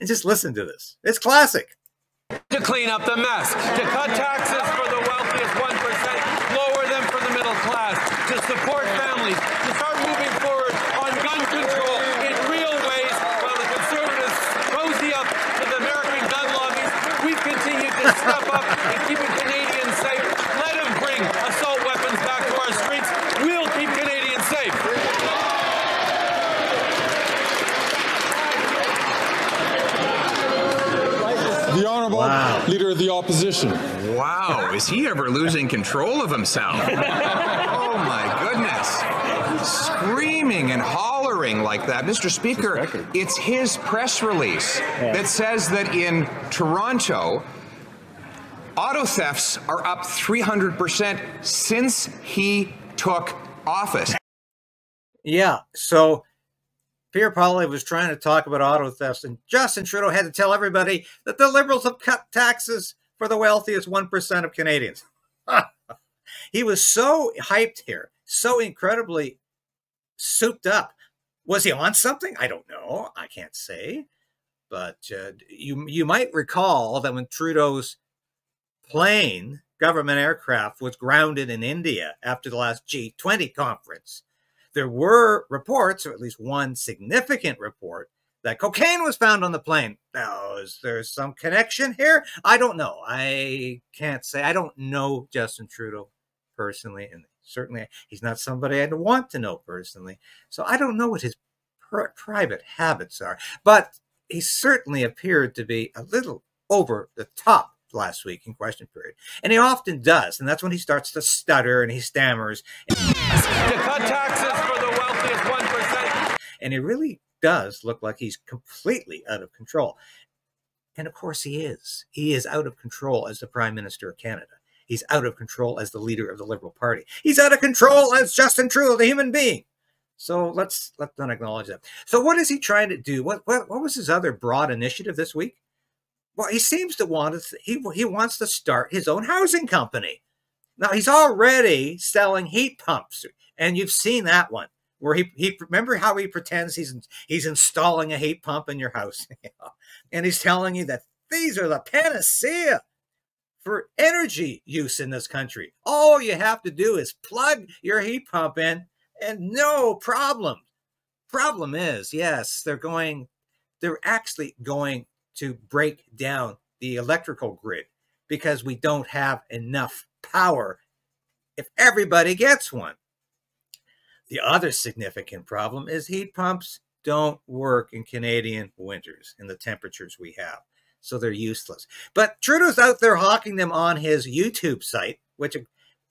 and just listen to this. It's classic. To clean up the mess, to cut taxes for the wealthiest 1%, lower them for the middle class, to support families, to start moving forward on gun control in real ways, while the Conservatives cozy up to the American gun lobbies. We've continued to step up and keep it Canadian safe. Let them bring assault weapons back to our streets. We'll keep Canadians safe. The Honourable Leader of the Opposition. Wow, is he ever losing control of himself? Oh my goodness. Screaming and hollering like that. Mr. Speaker, it's his press release that says that in Toronto, auto thefts are up 300% since he took office. Yeah, so Pierre Poilievre was trying to talk about auto thefts, and Justin Trudeau had to tell everybody that the Liberals have cut taxes for the wealthiest 1% of Canadians. He was so hyped here, so incredibly souped up. Was he on something? I don't know. I can't say. But you might recall that when Trudeau's plane, government aircraft, was grounded in India after the last G20 conference, there were reports, or at least one significant report, that cocaine was found on the plane. Now, is there some connection here? I don't know. I can't say. I don't know Justin Trudeau personally, and certainly he's not somebody I'd want to know personally. So I don't know what his private habits are, but he certainly appeared to be a little over the top last week in question period. And he often does, and that's when he starts to stutter and he stammers. To cut taxes for the wealthiest 1%. And he really does look like he's completely out of control. And of course he is. He is out of control as the Prime Minister of Canada. He's out of control as the leader of the Liberal Party. He's out of control as Justin Trudeau, the human being. So let's not acknowledge that. So what is he trying to do? What was his other broad initiative this week? Well, he seems to want to, he wants to start his own housing company. Now, he's already selling heat pumps, and you've seen that one where he remember how he pretends he's installing a heat pump in your house, and he's telling you that these are the panacea for energy use in this country. All you have to do is plug your heat pump in, and no problem. Problem is, yes, they're actually going to break down the electrical grid because we don't have enough power if everybody gets one. The other significant problem is heat pumps don't work in Canadian winters and the temperatures we have, so they're useless. But Trudeau's out there hawking them on his YouTube site, which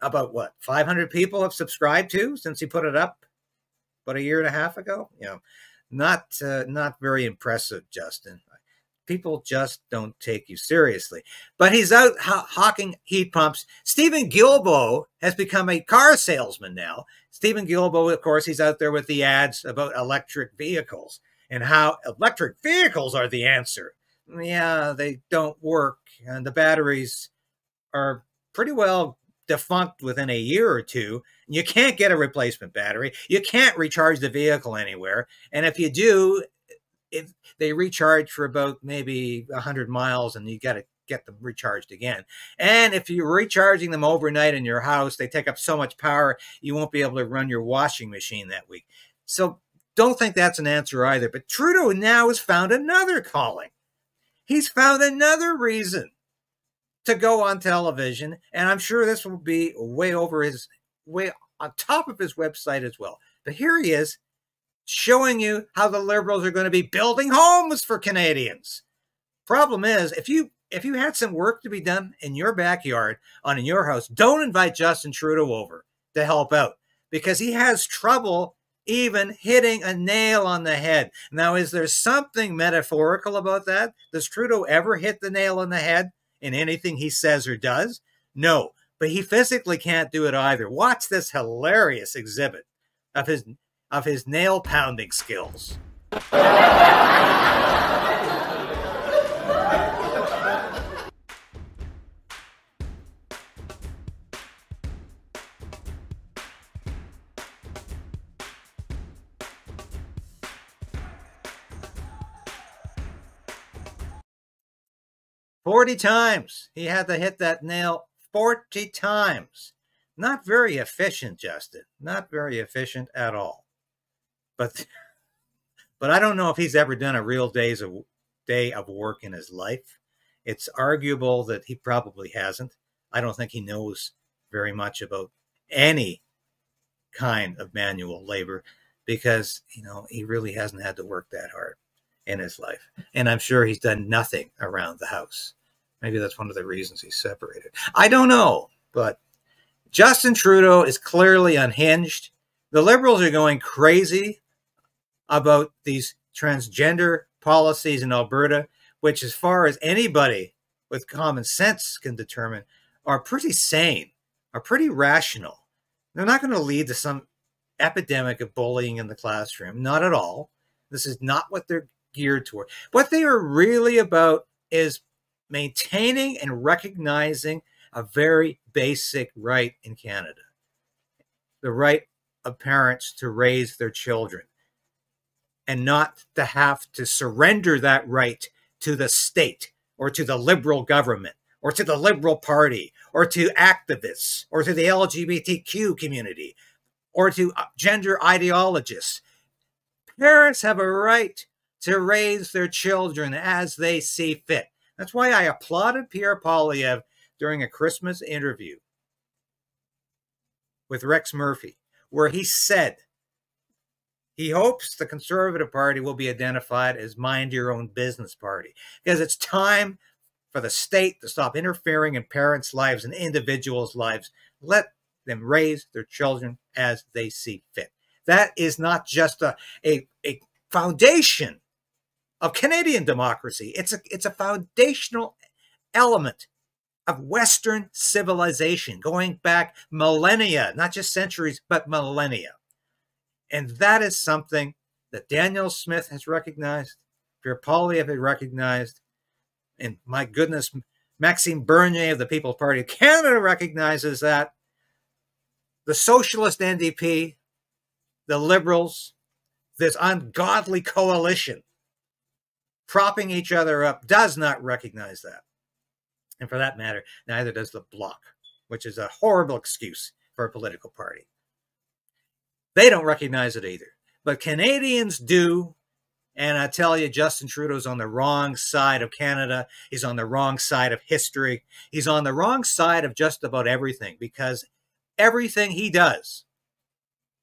about, what, 500 people have subscribed to since he put it up about a year and a half ago? You know, not very impressive, Justin. People just don't take you seriously. But he's out hawking heat pumps. Steven Guilbeault has become a car salesman now. Steven Guilbeault, of course, he's out there with the ads about electric vehicles and how electric vehicles are the answer. Yeah, they don't work, and the batteries are pretty well defunct within a year or two. You can't get a replacement battery. You can't recharge the vehicle anywhere. And if you do, if they recharge for about maybe 100 miles and you got to get them recharged again. And if you're recharging them overnight in your house, they take up so much power, you won't be able to run your washing machine that week. So don't think that's an answer either. But Trudeau now has found another calling. He's found another reason to go on television. And I'm sure this will be way on top of his website as well. But here he is, showing you how the Liberals are going to be building homes for Canadians. Problem is, if you had some work to be done in your backyard, in your house, don't invite Justin Trudeau over to help out, because he has trouble even hitting a nail on the head. Now, is there something metaphorical about that? Does Trudeau ever hit the nail on the head in anything he says or does? No, but he physically can't do it either. Watch this hilarious exhibit of his nail pounding skills. 40 times. He had to hit that nail 40 times. Not very efficient, Justin. Not very efficient at all. But I don't know if he's ever done a real day of work in his life. It's arguable that he probably hasn't. I don't think he knows very much about any kind of manual labor because, you know, he really hasn't had to work that hard in his life. And I'm sure he's done nothing around the house. Maybe that's one of the reasons he's separated. I don't know, but Justin Trudeau is clearly unhinged. The Liberals are going crazy about these transgender policies in Alberta, which as far as anybody with common sense can determine are pretty sane, are pretty rational. They're not going to lead to some epidemic of bullying in the classroom. Not at all. This is not what they're geared toward. What they are really about is maintaining and recognizing a very basic right in Canada, the right of parents to raise their children and not to have to surrender that right to the state or to the Liberal government or to the Liberal Party or to activists or to the LGBTQ community or to gender ideologists. Parents have a right to raise their children as they see fit. That's why I applauded Pierre Poilievre during a Christmas interview with Rex Murphy, where he said he hopes the Conservative Party will be identified as mind your own business party, because it's time for the state to stop interfering in parents' lives and individuals' lives. Let them raise their children as they see fit. That is not just a foundation of Canadian democracy. It's a foundational element of Western civilization going back millennia, not just centuries, but millennia. And that is something that Danielle Smith has recognized, Pierre Poilievre has recognized, and my goodness, Maxime Bernier of the People's Party of Canada recognizes that. The socialist NDP, the Liberals, this ungodly coalition propping each other up does not recognize that. And for that matter, neither does the Bloc, which is a horrible excuse for a political party. They don't recognize it either. But Canadians do. And I tell you, Justin Trudeau's on the wrong side of Canada. He's on the wrong side of history. He's on the wrong side of just about everything, because everything he does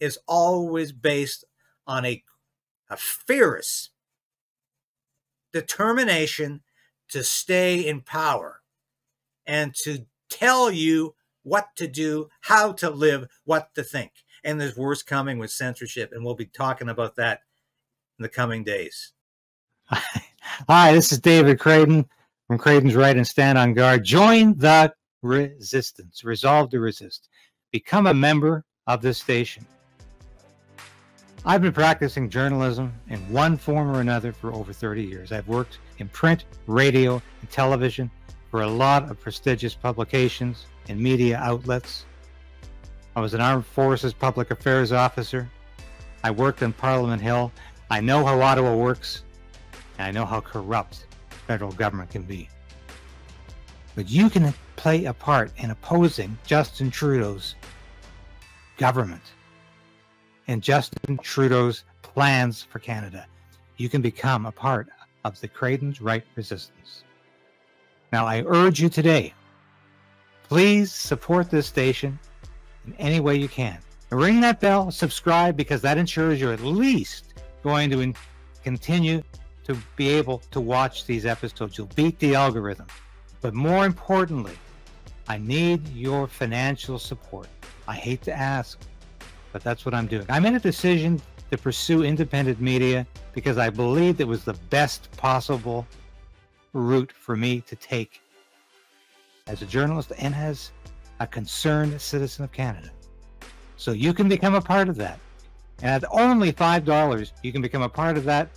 is always based on a fierce determination to stay in power and to tell you what to do, how to live, what to think. And there's worse coming with censorship, and we'll be talking about that in the coming days. Hi, this is David Krayden from Krayden's Right and Stand on Guard. Join the resistance. Resolve to resist. Become a member of this station. I've been practicing journalism in one form or another for over 30 years. I've worked in print, radio, and television for a lot of prestigious publications and media outlets. I was an Armed Forces Public Affairs Officer. I worked on Parliament Hill. I know how Ottawa works, and I know how corrupt federal government can be. But you can play a part in opposing Justin Trudeau's government and Justin Trudeau's plans for Canada. You can become a part of the Krayden's Right resistance. Now, I urge you today, please support this station in any way you can. Ring that bell, subscribe, because that ensures you're at least going to continue to be able to watch these episodes. You'll beat the algorithm. But more importantly, I need your financial support. I hate to ask, but that's what I'm doing. I made a decision to pursue independent media because I believed it was the best possible route for me to take as a journalist and as a concerned citizen of Canada. So you can become a part of that. And at only $5, you can become a part of that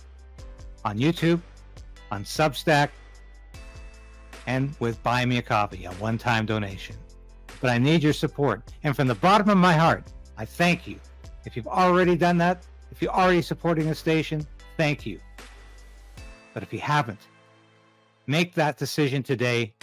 on YouTube, on Substack, and with Buy Me a Coffee, a one-time donation. But I need your support. And from the bottom of my heart, I thank you. If you've already done that, if you're already supporting the station, thank you. But if you haven't, Make that decision today.